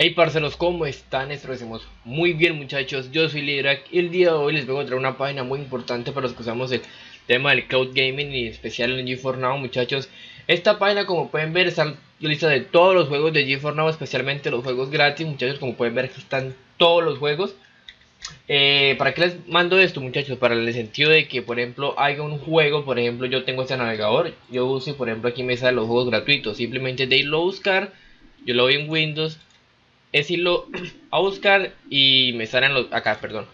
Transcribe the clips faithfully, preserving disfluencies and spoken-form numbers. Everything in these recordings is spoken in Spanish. Hey parceros, ¿cómo están? Espero que estemos muy bien, muchachos. Yo soy Lidrak y el día de hoy les vengo a traer una página muy importante para los que usamos el tema del Cloud Gaming y en especial en GeForce Now, muchachos. Esta página, como pueden ver, está lista de todos los juegos de GeForce Now, especialmente los juegos gratis, muchachos. Como pueden ver, aquí están todos los juegos. Eh, ¿Para qué les mando esto, muchachos? Para el sentido de que, por ejemplo, haya un juego. Por ejemplo, yo tengo este navegador. Yo uso, por ejemplo, aquí me salen los juegos gratuitos. Simplemente de irlo a buscar, yo lo doy en Windows. Es irlo a buscar y me salen los acá, perdón.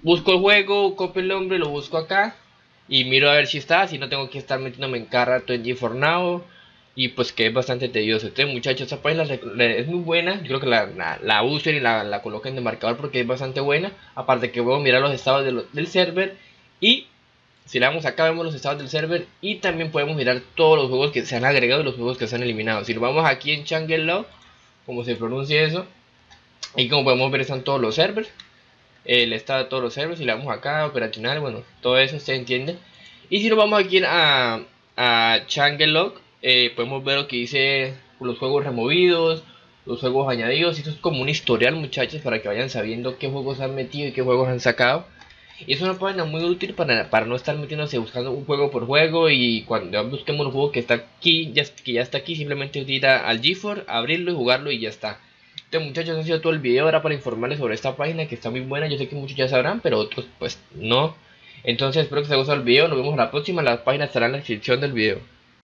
Busco el juego, copio el nombre, lo busco acá y miro a ver si está. Si no, tengo que estar metiéndome en cada rato en GeForce Now y pues que es bastante tedioso. Entonces, muchachos, esta página es muy buena. Yo creo que la, la, la usen y la, la coloquen de marcador porque es bastante buena. Aparte que puedo mirar los estados de lo, del server, y si le damos acá vemos los estados del server y también podemos mirar todos los juegos que se han agregado y los juegos que se han eliminado. Si lo vamos aquí en Changelog, como se pronuncia eso, y como podemos ver están todos los servers, el estado de todos los servers, y le damos acá operacional, bueno, todo eso se entiende. Y si nos vamos aquí a, a Changelog, eh, podemos ver lo que dice los juegos removidos, los juegos añadidos. Esto es como un historial, muchachos, para que vayan sabiendo qué juegos han metido y qué juegos han sacado. Y es una página muy útil para, para no estar metiéndose buscando un juego por juego, y cuando busquemos un juego que está aquí, ya, que ya está aquí, simplemente ir a, al GeForce, abrirlo y jugarlo y ya está. Entonces, muchachos, eso ha sido todo el video. Ahora para informarles sobre esta página que está muy buena. Yo sé que muchos ya sabrán, pero otros pues no. Entonces espero que les haya gustado el video. Nos vemos en la próxima. Las páginas estarán en la descripción del video.